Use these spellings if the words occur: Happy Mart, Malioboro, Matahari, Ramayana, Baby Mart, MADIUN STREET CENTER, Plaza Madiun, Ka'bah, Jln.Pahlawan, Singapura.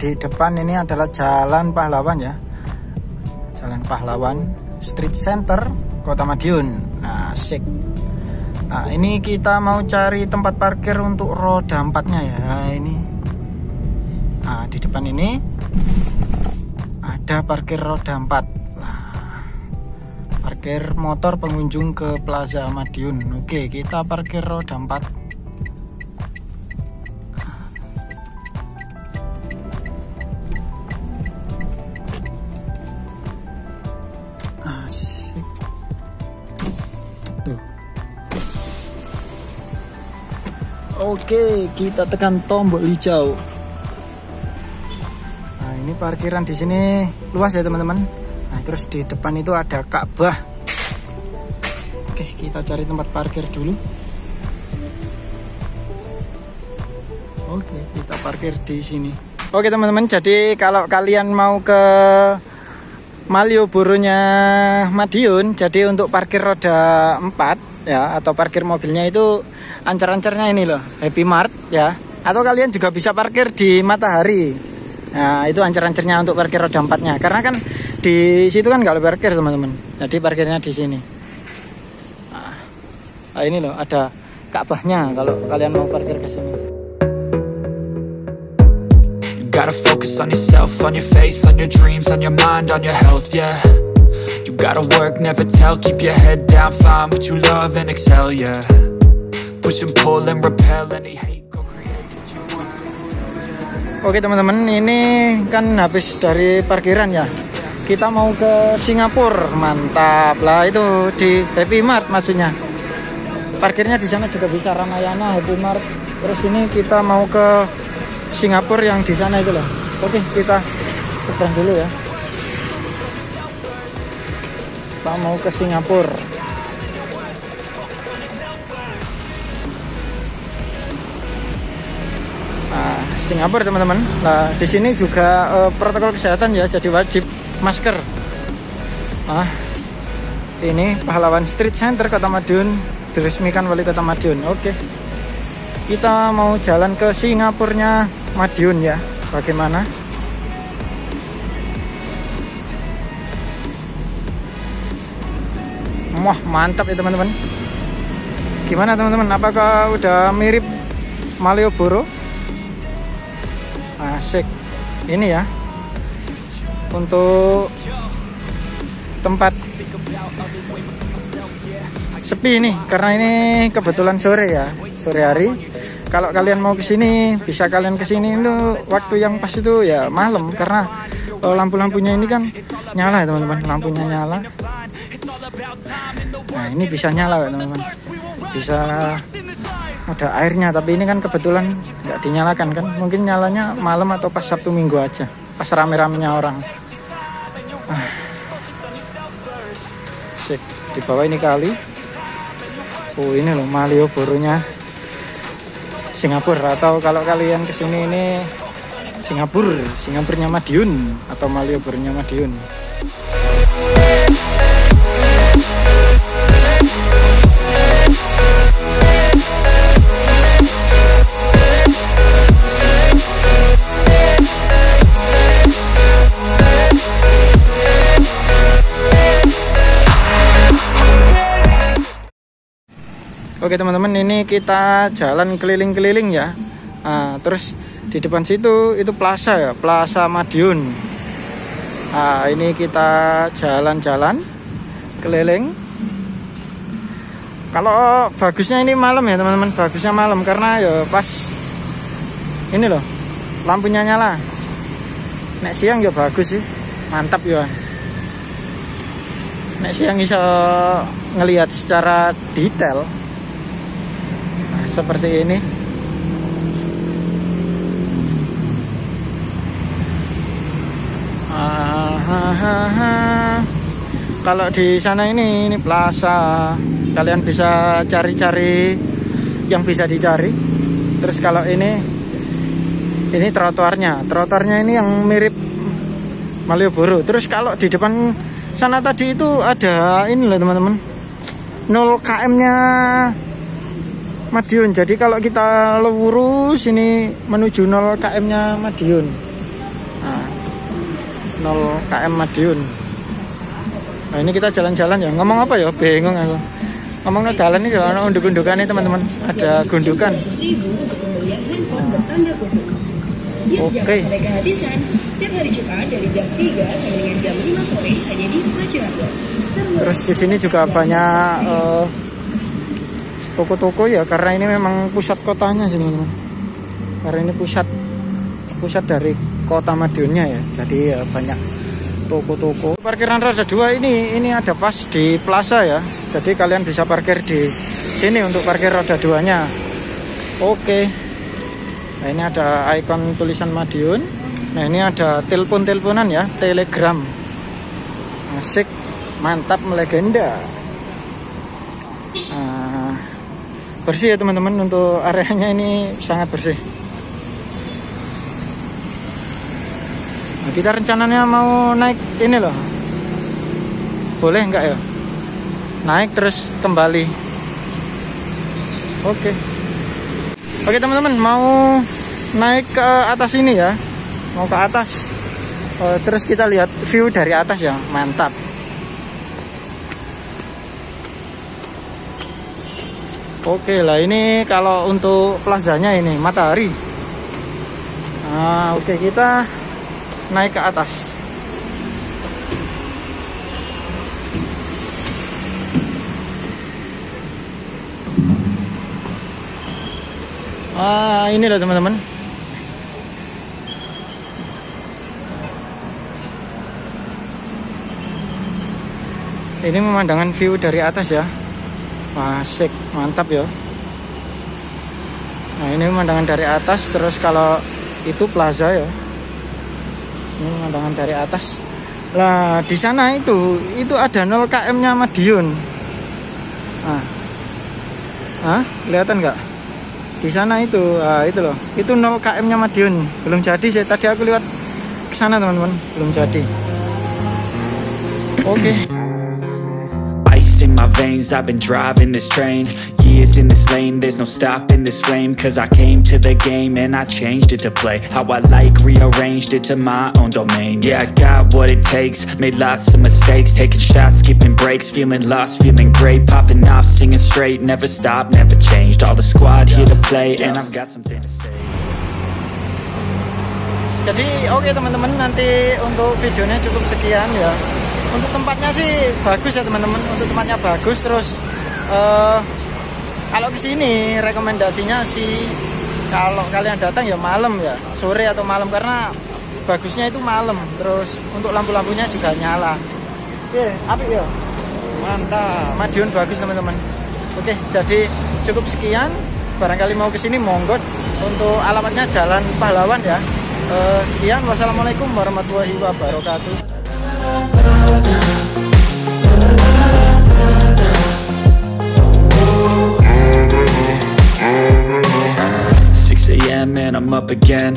di depan ini adalah Jalan Pahlawan ya, Jalan Pahlawan Street Center Kota Madiun. Nah, asik. Nah, ini kita mau cari tempat parkir untuk roda empatnya ya. Ini nah, di depan ini ada parkir roda empat. Nah, parkir motor pengunjung ke Plaza Madiun. Oke, kita parkir roda empat. Asik. Tuh. Oke, kita tekan tombol hijau. Ini parkiran di sini luas ya teman-teman. Nah, terus di depan itu ada Ka'bah. Oke, kita cari tempat parkir dulu. Oke, kita parkir di sini. Oke teman-teman, jadi kalau kalian mau ke Malioboro-nya Madiun, jadi untuk parkir roda 4 ya, atau parkir mobilnya itu ancar-ancarnya ini loh, Happy Mart ya. Atau kalian juga bisa parkir di Matahari. Nah, itu ancer-ancernya untuk parkir roda empatnya, karena kan di situ kan nggak boleh parkir teman-teman, jadi parkirnya di sini. Nah, ini loh ada Ka'bahnya kalau kalian mau parkir ke sini. You gotta focus on yourself, on your faith, on your dreams, on your mind, on your health, yeah. You gotta work, never tell, keep your head down, find what you love and excel, yeah. Push and pull and repel any hate. Oke teman-teman, ini kan habis dari parkiran ya. Kita mau ke Singapura, mantap lah itu di Baby Mart maksudnya. Parkirnya di sana juga bisa Ramayana, Happy Mart. Terus ini kita mau ke Singapura yang di sana itu loh. Oke, kita seberang dulu ya. Kita mau ke Singapura. Singapura teman-teman. Nah, di sini juga protokol kesehatan ya, jadi wajib masker. Nah, ini Pahlawan Street Center Kota Madiun, diresmikan oleh Kota Madiun. Oke, kita mau jalan ke Singapurnya Madiun ya. Bagaimana? Wah, mantap ya teman-teman. Gimana teman-teman? Apakah udah mirip Malioboro? Asik ini ya, untuk tempat sepi ini karena ini kebetulan sore ya, sore hari. Kalau kalian mau kesini, bisa kalian kesini itu waktu yang pas itu ya malam, karena lampu-lampunya ini kan nyala ya teman-teman, lampunya nyala. Nah, ini bisa nyala ya teman-teman, bisa ada airnya, tapi ini kan kebetulan nggak dinyalakan kan, mungkin nyalanya malam atau pas Sabtu Minggu aja, pas rame-ramenya orang. Sip, di bawah ini kali. Oh, ini loh Malioboro-nya Singapura, atau kalau kalian kesini ini Singapura, Singapurnya Madiun atau Malioboro-nya Madiun. Oke teman-teman, ini kita jalan keliling-keliling ya. Nah, terus di depan situ itu plaza ya, Plaza Madiun. Nah, ini kita jalan-jalan keliling. Kalau bagusnya ini malam ya teman-teman, bagusnya malam karena ya pas ini loh lampunya nyala. Nek siang ya bagus sih, mantap ya. Nek siang bisa ngelihat secara detail. Seperti ini. Kalau di sana ini plaza, kalian bisa cari-cari yang bisa dicari. Terus kalau ini trotoarnya. Trotoarnya ini yang mirip Malioboro. Terus kalau di depan sana tadi itu ada ini loh teman-teman, 0 km-nya Madiun. Jadi kalau kita lurus ini menuju 0 km-nya Madiun. 0 km Madiun. Nah ini kita jalan-jalan ya, ngomong apa ya, bingung aku. Ngomongnya dalan ini ya, gundukan nih teman-teman, ada gundukan. Oke. Terus di sini juga banyak toko-toko ya, karena ini memang pusat kotanya sini. Karena ini pusat dari kota Madiunnya ya, jadi banyak toko-toko. Parkiran roda dua ini ada pas di plaza ya, jadi kalian bisa parkir di sini untuk parkir roda duanya. Oke. Nah ini ada ikon tulisan Madiun. Nah ini ada telepon-teleponan ya, telegram. Asik, mantap, melegenda. Bersih ya teman-teman, untuk areanya ini sangat bersih. Nah, kita rencananya mau naik ini loh, boleh nggak ya? Naik terus kembali. Oke teman-teman, mau naik ke atas ini ya, mau ke atas. Terus kita lihat view dari atas ya, mantap. Oke lah, ini kalau untuk plazanya ini Matahari. Nah, oke, kita naik ke atas. Ah, ini loh teman-teman. Ini pemandangan view dari atas ya. Asik, mantap ya. Nah ini pemandangan dari atas. Terus kalau itu plaza ya, ini pemandangan dari atas. Lah di sana itu ada 0 km nya Madiun. Kelihatan nggak? Di sana itu loh, itu 0 km nya Madiun. Belum jadi, tadi aku lewat ke sana teman-teman, belum jadi. Oke. In my veins, I've been driving this train. Years in this lane, there's no stopping this flame. Cause I came to the game and I changed it to play how I like, rearranged it to my own domain. Yeah, I got what it takes, made lots of mistakes, taking shots, skipping breaks, feeling lost, feeling great, popping off, singing straight, never stopped, never changed. All the squad here to play and I've got something to say. Jadi oke teman-teman, nanti untuk videonya cukup sekian ya. Untuk tempatnya sih bagus ya teman-teman, untuk tempatnya bagus. Terus kalau kesini rekomendasinya sih kalau kalian datang ya malam ya, sore atau malam, karena bagusnya itu malam. Terus untuk lampu-lampunya juga nyala. Oke, apik ya, mantap, Madiun bagus teman-teman. Oke, jadi cukup sekian. Barangkali mau kesini monggo, untuk alamatnya Jalan Pahlawan ya. Sekian, wassalamualaikum warahmatullahi wabarakatuh. And I'm up again